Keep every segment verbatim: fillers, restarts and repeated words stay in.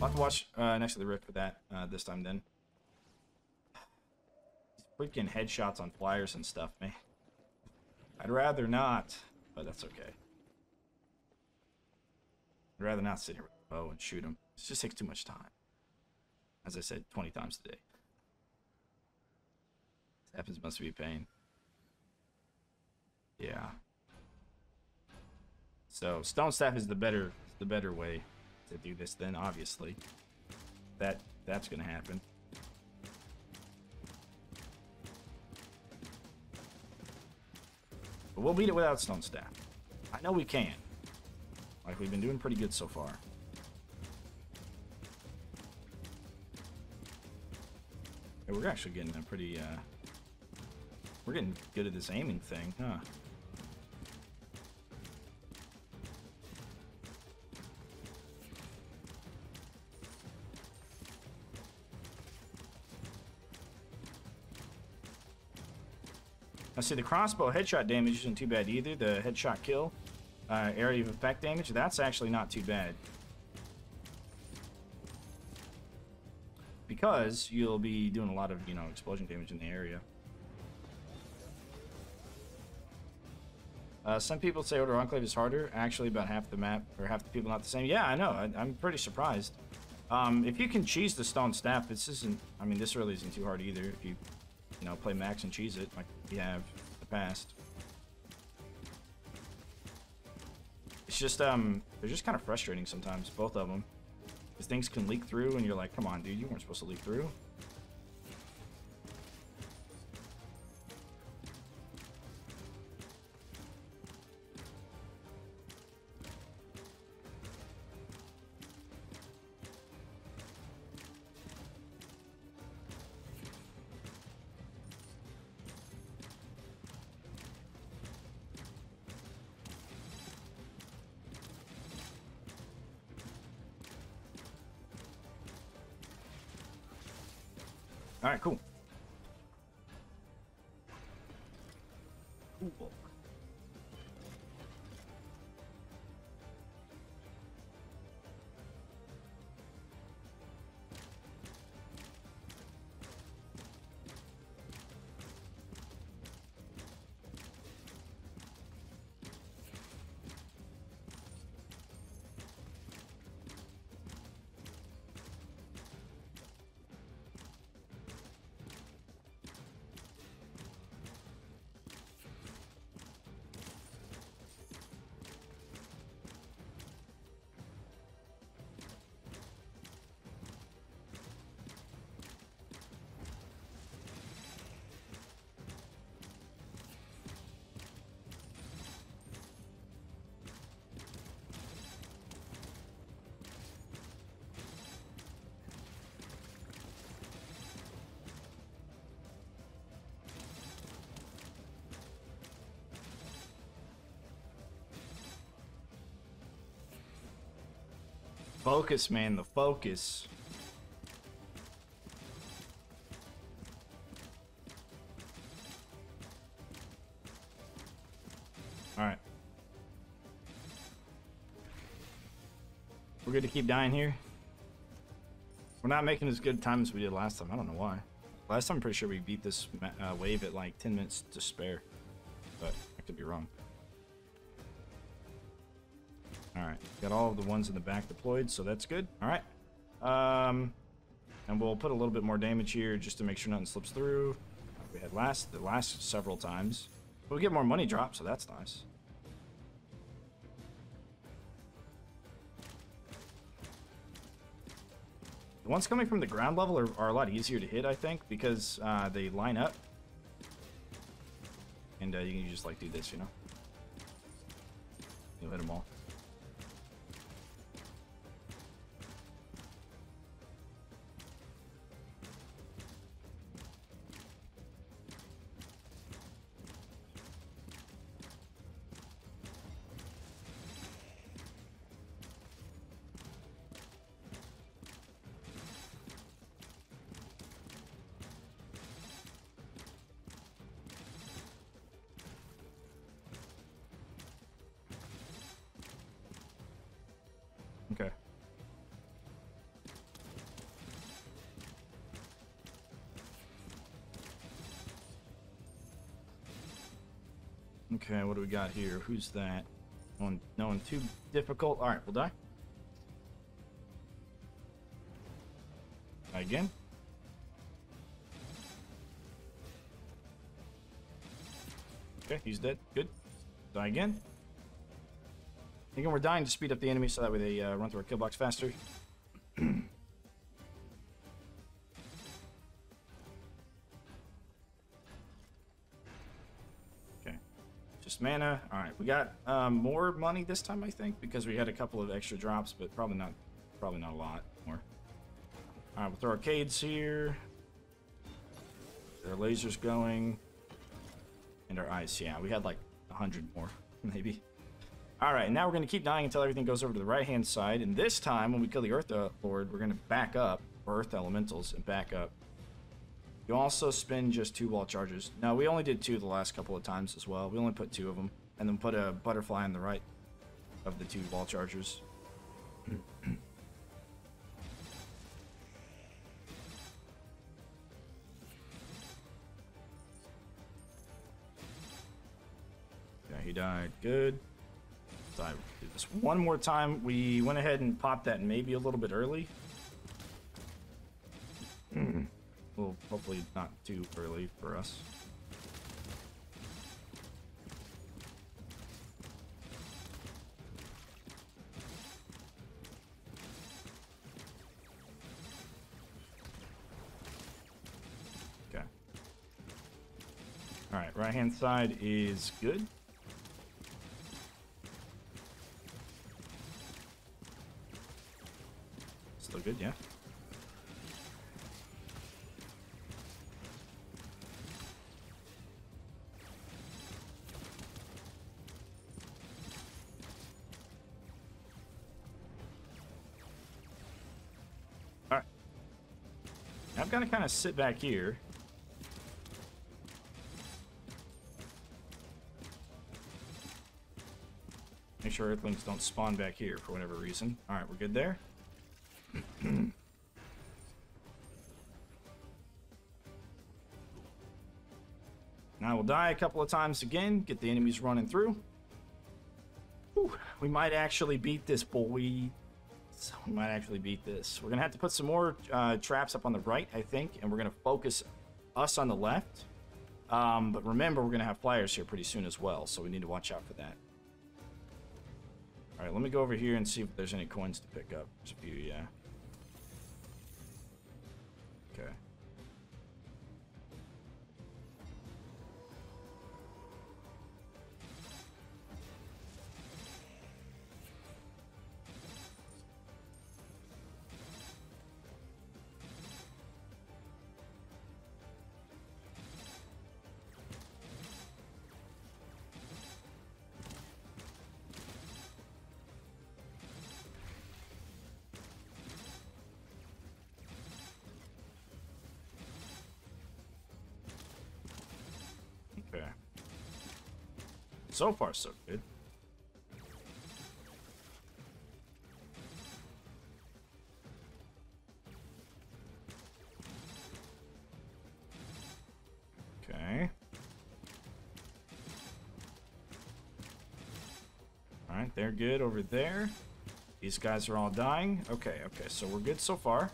I'll have to watch uh, Next to the Rift for that uh, this time then. Freaking headshots on flyers and stuff, man. I'd rather not, but that's okay. I'd rather not sit here with a bow and shoot him. It just takes too much time. As I said, twenty times a day. Weapons must be pain. Yeah. So Stone Staff is the better the better way to do this then, obviously. That that's gonna happen. But we'll beat it without Stone Staff. I know we can. Like, we've been doing pretty good so far. Yeah, we're actually getting a pretty, uh... we're getting good at this aiming thing, huh? Now, see, the crossbow headshot damage isn't too bad either. The headshot kill, uh, area of effect damage, that's actually not too bad. Because you'll be doing a lot of, you know, explosion damage in the area. Uh, some people say Order Enclave is harder. Actually, about half the map, or half the people not the same. Yeah, I know. I, I'm pretty surprised. Um, if you can cheese the Stone Staff, this isn't, I mean, this really isn't too hard either. If you... You know, play max and cheese it like we have in the past. It's just, um, they're just kind of frustrating sometimes, both of them. Because things can leak through and you're like, come on, dude, you weren't supposed to leak through. All right, cool. Cool. Focus, man, the focus. All right. We're good to keep dying here. We're not making as good time as we did last time. I don't know why. Last time, I'm pretty sure we beat this uh, wave at like ten minutes to spare, but I could be wrong. Alright, got all of the ones in the back deployed, so that's good. Alright. Um, and we'll put a little bit more damage here just to make sure nothing slips through. Like we had last the last several times. But we get more money drop, so that's nice. The ones coming from the ground level are, are a lot easier to hit, I think, because uh, they line up. And uh, you can just like do this, you know. You'll hit them all. Okay, what do we got here? Who's that? No one, no one too difficult. Alright, we'll die. Die again. Okay, he's dead. Good. Die again. Again, we're dying to speed up the enemy so that way they uh, run through our kill box faster. Mana. Alright, we got um, more money this time, I think, because we had a couple of extra drops, but probably not probably not a lot more. Alright, we'll throw arcades here. Get our lasers going. And our ice. Yeah, we had like a hundred more, maybe. Alright, now we're going to keep dying until everything goes over to the right-hand side, and this time, when we kill the Earth Lord, we're going to back up, or Earth Elementals, and back up. You also spend just two wall charges. No, we only did two the last couple of times as well. We only put two of them. And then put a butterfly on the right of the two wall chargers. Yeah, he died. Good. So I did this one more time. We went ahead and popped that maybe a little bit early. Hmm. Well, hopefully not too early for us. Okay. All right, right-hand side is good. Still good, yeah. I've got to kind of sit back here. Make sure Earthlings don't spawn back here for whatever reason. Alright, we're good there. Now we'll die a couple of times again. Get the enemies running through. Whew, we might actually beat this, boy. So we might actually beat this. We're going to have to put some more uh, traps up on the right, I think, and we're going to focus us on the left. Um, but remember, we're going to have flyers here pretty soon as well, so we need to watch out for that. All right, let me go over here and see if there's any coins to pick up. There's a few, yeah. Okay. So far, so good. Okay. All right, they're good over there. These guys are all dying. Okay, okay, so we're good so far.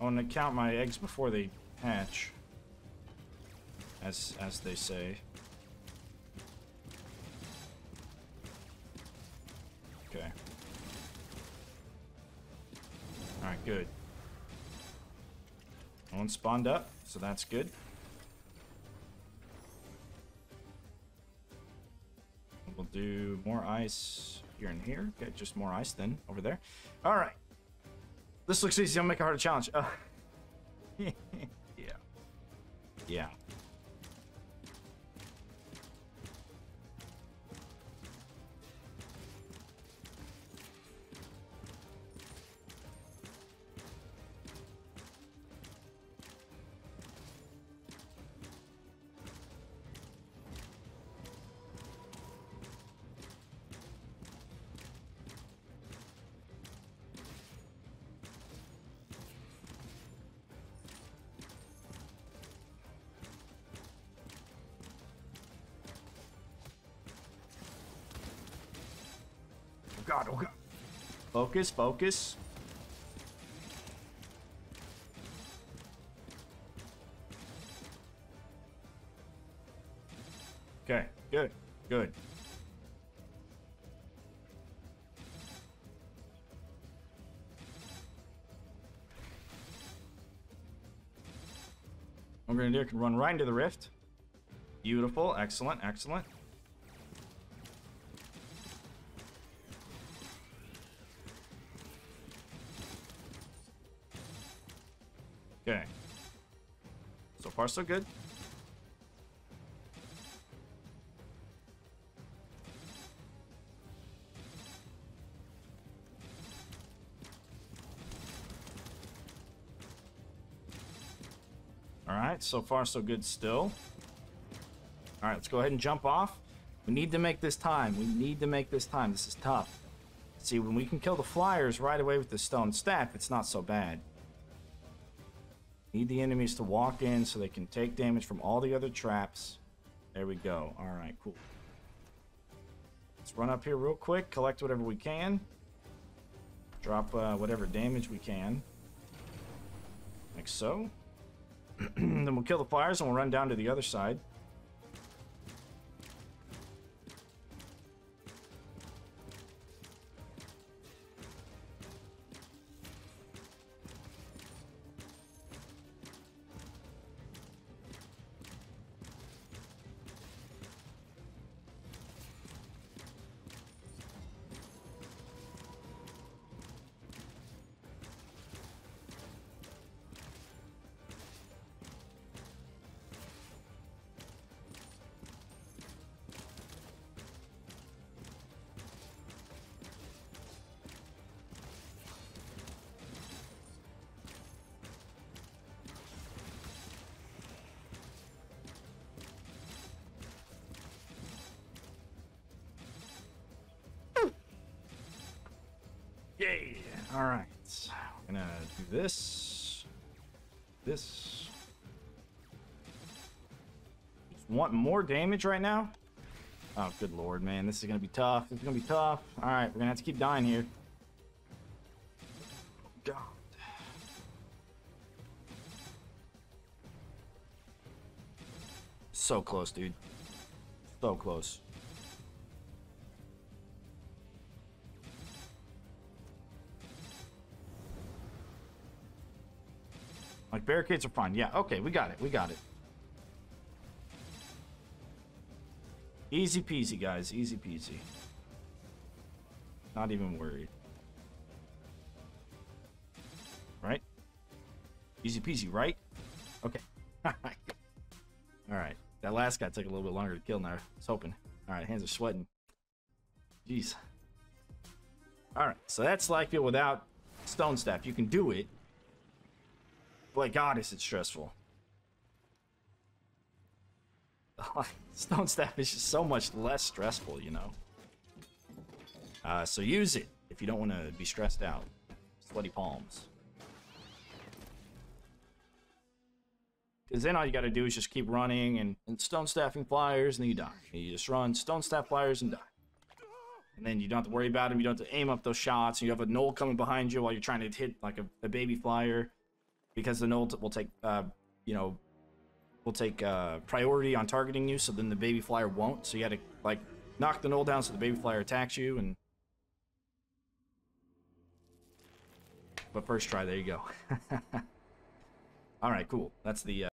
I want to count my eggs before they hatch, as as they say. Okay. Alright, good. No one spawned up, so that's good. We'll do more ice here and here. Okay, just more ice then, over there. Alright. This looks easy. I'll make a harder challenge. Uh, yeah. Yeah. god, oh god. Focus, focus. Okay, good, good. What we're gonna do, I can run right into the rift. Beautiful, excellent, excellent. Okay. So far, so good. Alright, so far, so good still. Alright, let's go ahead and jump off. We need to make this time. We need to make this time. This is tough. See, when we can kill the flyers right away with the stone staff, it's not so bad. Need the enemies to walk in so they can take damage from all the other traps. There we go. All right, cool. Let's run up here real quick, collect whatever we can. Drop uh, whatever damage we can. Like so. Then we'll kill the flyers and we'll run down to the other side. Yay! Alright, we're gonna do this, this. Just want more damage right now? Oh, good lord, man, this is gonna be tough, this is gonna be tough. Alright, we're gonna have to keep dying here. Oh, God. So close, dude. So close. Like, barricades are fine. Yeah, okay, we got it. We got it. Easy peasy, guys. Easy peasy. Not even worried. Right? Easy peasy, right? Okay. Alright. Alright. That last guy took a little bit longer to kill now. I was hoping. Alright, hands are sweating. Jeez. Alright, so that's Lifesteal without Stone Staff. You can do it. Boy, God, is it stressful. Stone Staff is just so much less stressful, you know. Uh, so use it if you don't want to be stressed out. Sweaty palms. Because then all you got to do is just keep running and, and Stone Staffing flyers, and then you die. You just run Stone Staff flyers and die. And then you don't have to worry about them. You don't have to aim up those shots. You have a gnoll coming behind you while you're trying to hit like a, a baby flyer. Because the gnoll will take, uh, you know, will take uh, priority on targeting you, so then the baby flyer won't. So you had to, like, knock the gnoll down so the baby flyer attacks you, and... But first try, there you go. Alright, cool. That's the, uh...